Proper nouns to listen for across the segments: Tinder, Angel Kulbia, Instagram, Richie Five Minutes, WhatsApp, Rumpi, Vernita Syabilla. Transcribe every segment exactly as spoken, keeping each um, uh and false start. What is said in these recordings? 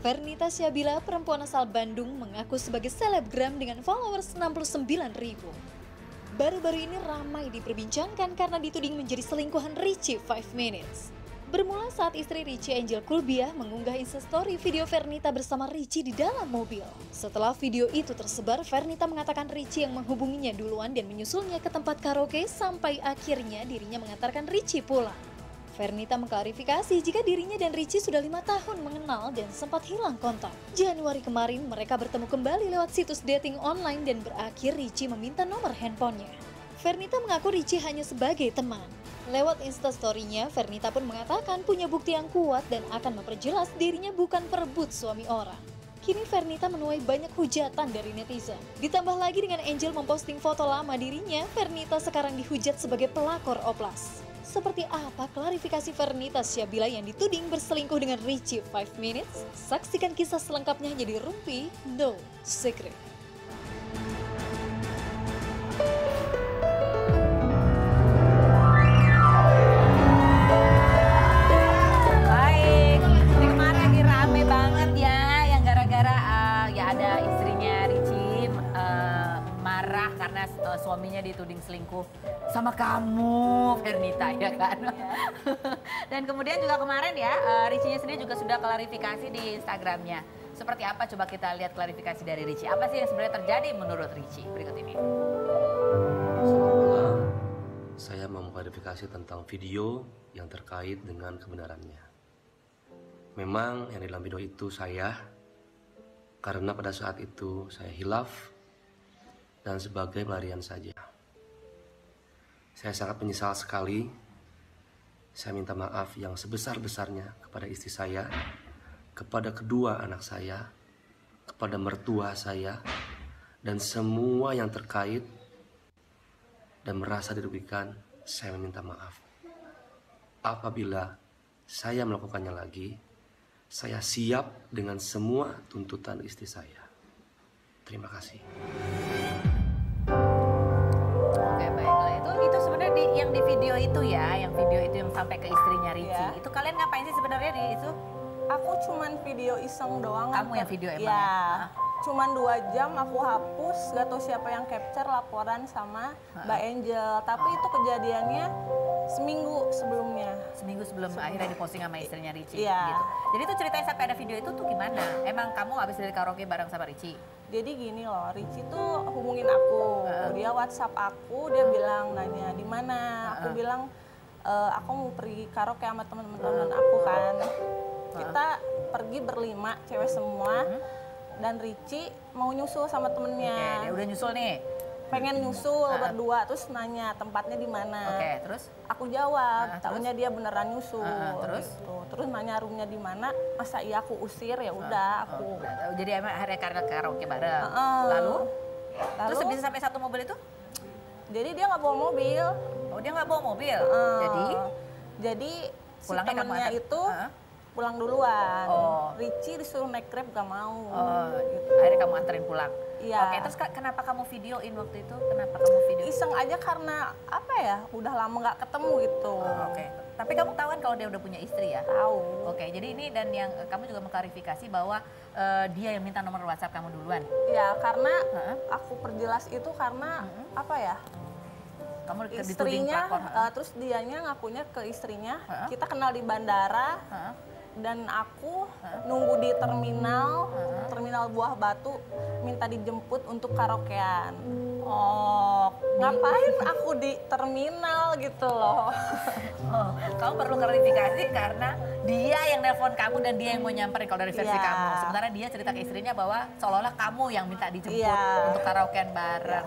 Vernita Syabilla, perempuan asal Bandung, mengaku sebagai selebgram dengan followers enam puluh sembilan ribu. Baru-baru ini ramai diperbincangkan karena dituding menjadi selingkuhan Richie Five Minutes. Bermula saat istri Richie, Angel Kulbia, mengunggah instastory video Vernita bersama Richie di dalam mobil. Setelah video itu tersebar, Vernita mengatakan Richie yang menghubunginya duluan dan menyusulnya ke tempat karaoke sampai akhirnya dirinya mengantarkan Richie pulang. Vernita mengklarifikasi jika dirinya dan Richie sudah lima tahun mengenal dan sempat hilang kontak. Januari kemarin, mereka bertemu kembali lewat situs dating online dan berakhir Richie meminta nomor handphonenya. Vernita mengaku Richie hanya sebagai teman. Lewat instastory-nya, Vernita pun mengatakan punya bukti yang kuat dan akan memperjelas dirinya bukan perebut suami orang. Kini Vernita menuai banyak hujatan dari netizen. Ditambah lagi dengan Angel memposting foto lama dirinya, Vernita sekarang dihujat sebagai pelakor oplas. Seperti apa klarifikasi Vernita Syabilla yang dituding berselingkuh dengan Richie Five Minutes? Saksikan kisah selengkapnya hanya di Rumpi, No Secret. Karena uh, suaminya dituding selingkuh sama kamu, Vernita, ya kan? Dan kemudian juga kemarin ya, uh, Richie-nya sendiri juga sudah klarifikasi di Instagramnya. Seperti apa? Coba kita lihat klarifikasi dari Richie. Apa sih yang sebenarnya terjadi menurut Richie? Berikut ini. Selamat malam. Saya mau mengklarifikasi tentang video yang terkait dengan kebenarannya. Memang yang di dalam video itu saya, karena pada saat itu saya hilaf, dan sebagai pelarian saja. Saya sangat menyesal sekali. Saya minta maaf yang sebesar-besarnya kepada istri saya, kepada kedua anak saya, kepada mertua saya, dan semua yang terkait dan merasa dirugikan. Saya meminta maaf. Apabila saya melakukannya lagi, saya siap dengan semua tuntutan istri saya. Terima kasih. Yang di video itu ya, yang video itu yang sampai ke istrinya Richie, ya. Itu kalian ngapain sih sebenarnya di itu? Aku cuman video iseng doang. Kamu yang video emang? Ya, ah. Cuman dua jam aku hapus, gak tau siapa yang capture laporan sama ah. Mbak Angel. Tapi itu kejadiannya seminggu sebelumnya. Seminggu sebelum Seminggu. Akhirnya diposting sama istrinya Richie ya. Gitu. Jadi itu ceritanya sampai ada video itu tuh gimana? Emang kamu habis dari karaoke bareng sama Richie? Jadi gini loh, Richie tuh hubungin aku, uh. dia WhatsApp aku, dia bilang nanya di mana. Aku uh. bilang e, aku mau pergi karaoke sama teman-teman aku kan. Uh. Kita pergi berlima, cewek semua, uh. dan Richie mau nyusul sama temennya. Okay, dia udah nyusul nih. Pengen nyusul uh. berdua, terus nanya tempatnya di mana. Oke, okay, terus? Aku jawab, uh, taunya dia beneran nyusul. Uh, terus? Gitu. Terus nanya roomnya di mana, masa iya aku usir, ya udah uh, aku. Uh, jadi emang akhirnya karena karaoke bareng. Uh, lalu? Lalu? Terus bisa sampai satu mobil itu? Jadi dia nggak bawa mobil. Oh, dia nggak bawa mobil? Uh, jadi? Jadi si temennya itu uh, pulang duluan. Oh. Richie disuruh naik Grab gak mau. Uh, gitu. Akhirnya kamu anterin pulang? Ya. Oke, terus kenapa kamu videoin waktu itu? Kenapa kamu video? Iseng aja karena apa ya? Udah lama nggak ketemu gitu. Oh, oke. Okay. Tapi kamu tahu kan kalau dia udah punya istri ya? Tahu. Oke, okay, jadi ini dan yang kamu juga mengklarifikasi bahwa uh, dia yang minta nomor WhatsApp kamu duluan. Ya, karena huh? aku perjelas itu karena uh-huh. apa ya? Kamu istrinya, uh, terus dianya ngakunya ke istrinya. Huh? Kita kenal di bandara. Huh? Dan aku nunggu di terminal, terminal Buah Batu, minta dijemput untuk karaokean. Oh, ngapain aku di terminal gitu loh. Oh, kamu perlu klarifikasi karena dia yang nelpon kamu dan dia yang mau nyamperin kalau dari versi yeah. kamu. Sementara dia cerita ke istrinya bahwa seolah-olah kamu yang minta dijemput yeah. untuk karaokean bareng.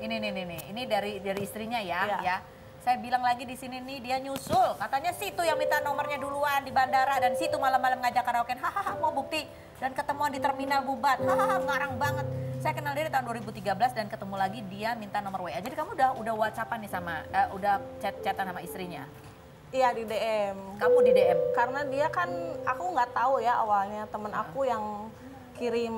Yeah. Ini, nih, nih, ini dari dari istrinya ya, yeah. ya. Saya bilang lagi di sini nih, dia nyusul. Katanya situ yang minta nomornya duluan di bandara dan situ malam-malam ngajak karaoke. Hahaha, mau bukti dan ketemuan di terminal Bubat. Hahaha, ngarang banget. Saya kenal dia di tahun dua ribu tiga belas dan ketemu lagi dia minta nomor W A. Jadi kamu udah udah WhatsAppan nih sama eh, udah chat-chatan sama istrinya. Iya, di D M. Kamu di D M. Karena dia kan aku nggak tahu ya awalnya temen aku yang kirim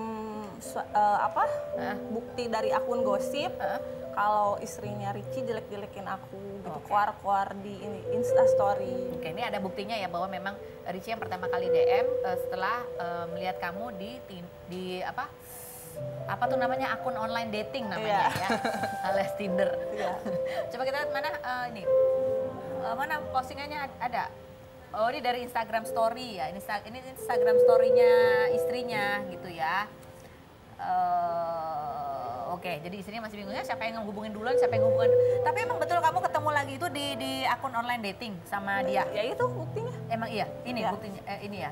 uh, apa? Uh. bukti dari akun gosip. Uh. kalau istrinya Richie jelek-jelekin aku gitu, keluar-keluar okay. di Instastory. Oke, okay, ini ada buktinya ya bahwa memang Richie yang pertama kali D M uh, setelah uh, melihat kamu di di apa? Apa tuh namanya, akun online dating namanya yeah. ya, alias Tinder. Yeah. Coba kita lihat mana uh, ini, uh, mana postingannya ada. Oh, ini dari Instagram Story ya, ini Instagram Story-nya istrinya gitu ya. Uh, Oke, okay. Jadi istrinya masih bingungnya siapa yang ngehubungin duluan, siapa yang ngehubungin. Tapi emang betul kamu ketemu lagi itu di, di akun online dating sama dia? Ya itu buktinya. Emang iya, ini yeah. buktinya, eh, ini ya.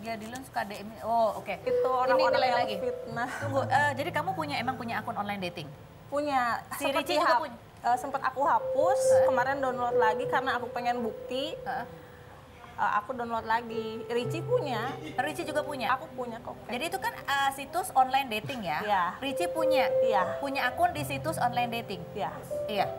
Dia Dylan suka D M. Oh, oke. Okay. Itu orang-orang yang lagi fitnah. Tunggu, uh, jadi kamu punya emang punya akun online dating? Punya. Si Richie juga punya. Uh, sempat aku hapus, uh. kemarin download lagi karena aku pengen bukti. Uh. Uh, aku download lagi. Richie punya. Richie juga punya? Aku punya kok. Jadi itu kan uh, situs online dating ya? Iya. Yeah. Richie punya? Iya. Yeah. Punya akun di situs online dating? Iya. Yeah. Iya. Yeah.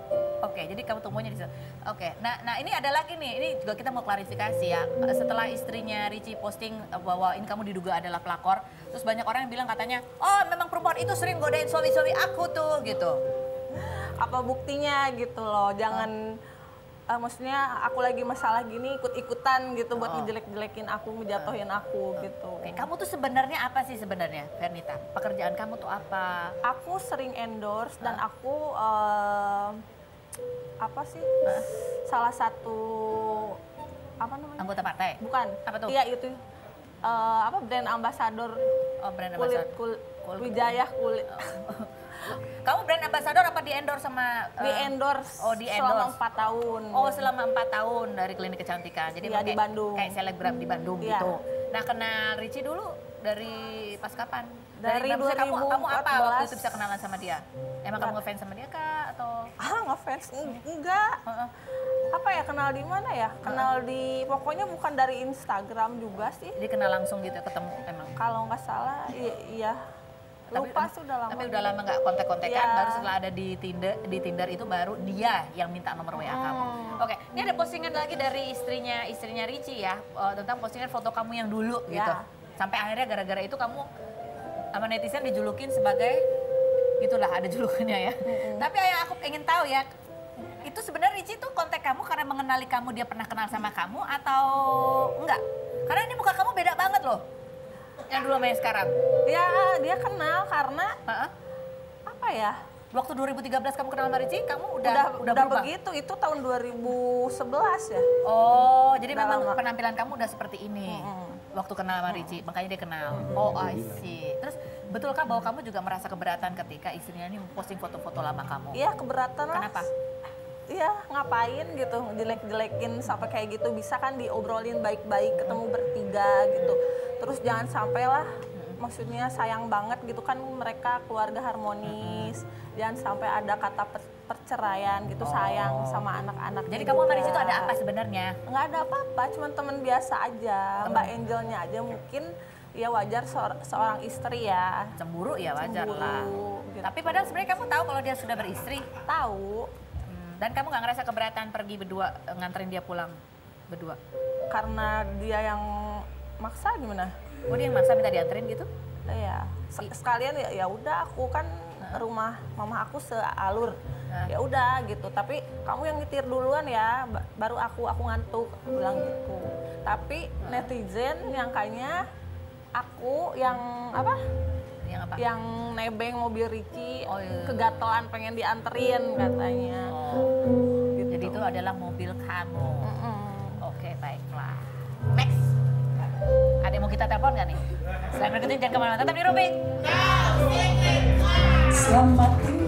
Oke, jadi kamu temunya di situ. Oke, nah, nah ini ada lagi nih. Ini juga kita mau klarifikasi ya. Setelah istrinya Richie posting bahwa ini kamu diduga adalah pelakor, terus banyak orang yang bilang katanya, oh memang perempuan itu sering godain suami-suami aku tuh, gitu. Apa buktinya gitu loh? Jangan, oh. uh, maksudnya aku lagi masalah gini ikut-ikutan gitu buat oh. ngejelek-jelekin aku, ngejatuhin aku oh. gitu. Oke, kamu tuh sebenarnya apa sih sebenarnya, Vernita? Pekerjaan kamu tuh apa? Aku sering endorse dan oh. aku. Uh, apa sih nah. salah satu apa namanya anggota partai bukan apa tuh iya itu uh, apa brand ambasador oh, brand kulit, kulit, kulit Wijaya kulit oh. Kamu brand ambasador apa di endorse sama uh, di endorse oh di endorse selama empat tahun oh selama empat tahun dari klinik kecantikan jadi ya, di Bandung kayak selebgram di Bandung ya. Gitu nah kenal Richie dulu dari pas kapan dari, dari kamu, kamu apa waktu itu bisa kenalan sama dia? Emang kamu ngefans sama dia kak atau? Ah ngefans enggak. Uh-uh. Apa ya kenal di mana ya? Kenal uh-uh. di pokoknya bukan dari Instagram juga sih. Jadi kenal langsung gitu ketemu emang. Kalau nggak salah iya. Lupa tapi, sudah lama. Tapi udah lama nggak kontak-kontakan. Yeah. Baru setelah ada di Tinder, di Tinder itu baru dia yang minta nomor W A hmm. kamu. Oke, okay. Ini ada postingan lagi dari istrinya istrinya Richie ya tentang postingan foto kamu yang dulu yeah. gitu. Sampai akhirnya gara-gara itu kamu sama netizen dijulukin sebagai itulah ada julukannya ya. Mm-hmm. Tapi yang aku ingin tahu ya, itu sebenarnya Richie tuh kontak kamu karena mengenali kamu dia pernah kenal sama kamu atau enggak? Karena ini muka kamu beda banget loh, yang dulu sama yang sekarang. Ya dia kenal karena uh-uh. apa ya? Waktu dua ribu tiga belas kamu kenal sama Richie, kamu udah udah, udah, udah begitu. Itu tahun dua ribu sebelas ya. Oh, jadi udah memang lama. Penampilan kamu udah seperti ini. Mm-hmm. Waktu kenal sama Richie, makanya dia kenal. Oh, I see. Terus, betulkah bahwa kamu juga merasa keberatan ketika istrinya ini posting foto-foto lama kamu? Iya, keberatan lah. Kenapa? Iya, ngapain gitu, jelek-jelekin sampai kayak gitu. Bisa kan diobrolin baik-baik, ketemu bertiga gitu. Terus jangan sampailah, maksudnya sayang banget gitu kan mereka keluarga harmonis. Jangan sampai ada kata perceraian gitu, oh. sayang sama anak-anak. Jadi juga. Kamu sama Richie itu ada apa sebenarnya? Nggak ada apa-apa, cuma teman biasa aja. Temen. Mbak Angelnya aja mungkin ya wajar seorang istri ya. Cemburu ya wajar Cemburu, lah. Gitu. Tapi padahal sebenarnya kamu tahu kalau dia sudah beristri? Tahu. Hmm. Dan kamu nggak ngerasa keberatan pergi berdua, nganterin dia pulang berdua? Karena dia yang maksa gimana? Oh dia yang maksa minta dianterin gitu? Iya. Sekalian ya udah aku kan rumah mama aku sealur. Nah. Ya udah gitu, tapi kamu yang nyetir duluan ya, baru aku aku ngantuk bilang gitu. Tapi netizen nyangkanya aku yang apa? Yang apa? Yang nebeng mobil Richie, oh, iya. kegatelan pengen dianterin katanya. Oh. Gitu. Jadi itu adalah mobil kamu. Mm-mm. Oke, baiklah. Next. Ada yang mau kita telepon nggak nih? Selamat berkenan, jangan kemana-mana, tetap di Rumpi. Selamat